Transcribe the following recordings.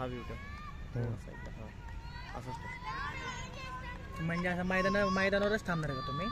हा व्ह्यू त्या साईडला हा असंच तो म्हणजे असं मैदानावरच थांबणार का तुम्ही?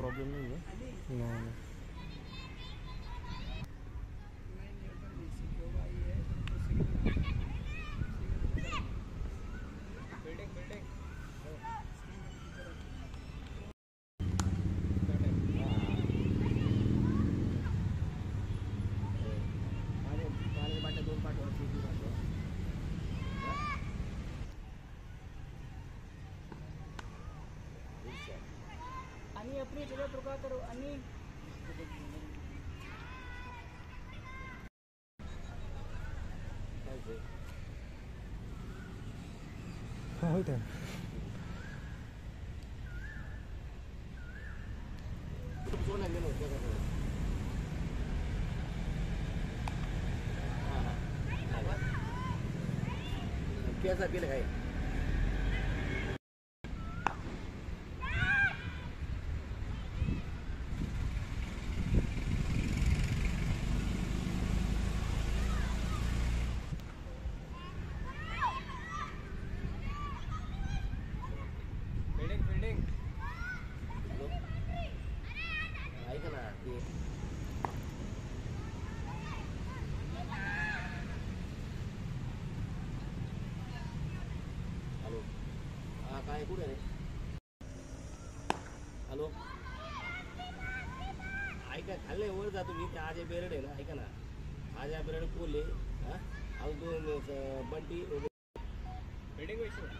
प्रॉब्लेम नहीं है अपनी जगह रुका करो अन्य हाँ होता है कैसा भी लगाए हॅलो ऐका खाल्ले वर जातो मी त्या आजे बेरड आहे ना ऐका ना आज या बेरड कोले हा आज दोन बंटी बिल्डिंग व्हायचं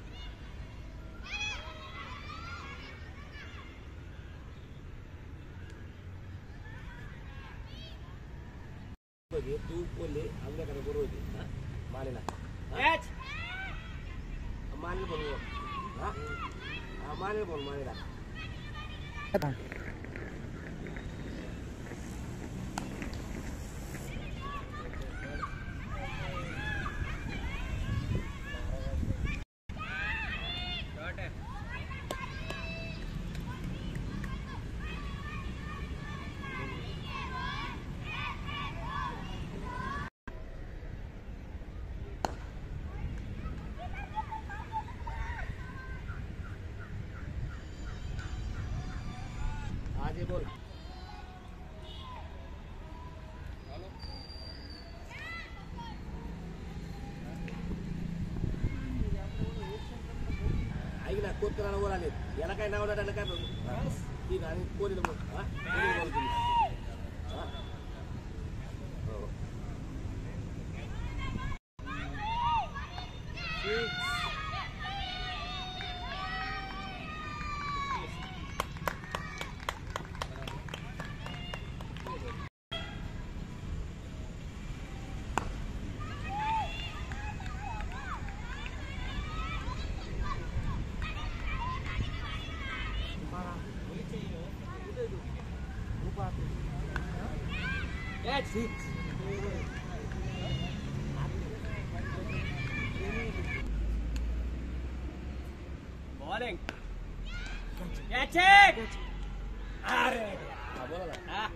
बघे तू कोले अंगाकडे बरोबर होते हा माने ना मॅच माने बोलू हा हा माने बोल माने ना gol. Ahí la corta la bola, ya la cae la bola, la cae la bola. Y la corta la bola. That's it. Morning. Catch it. Are it. Ah.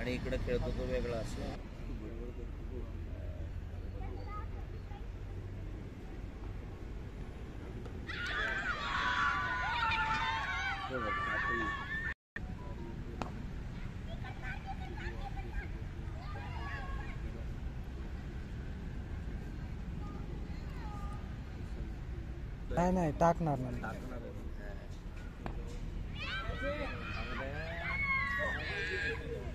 आणि इकडे खेळतो तो वेगळा असतो नाही नाही टाकणार नाही Thank you.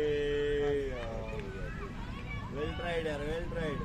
Hey! Well tried, yaar. Well tried.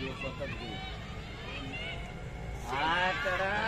You're fucking good.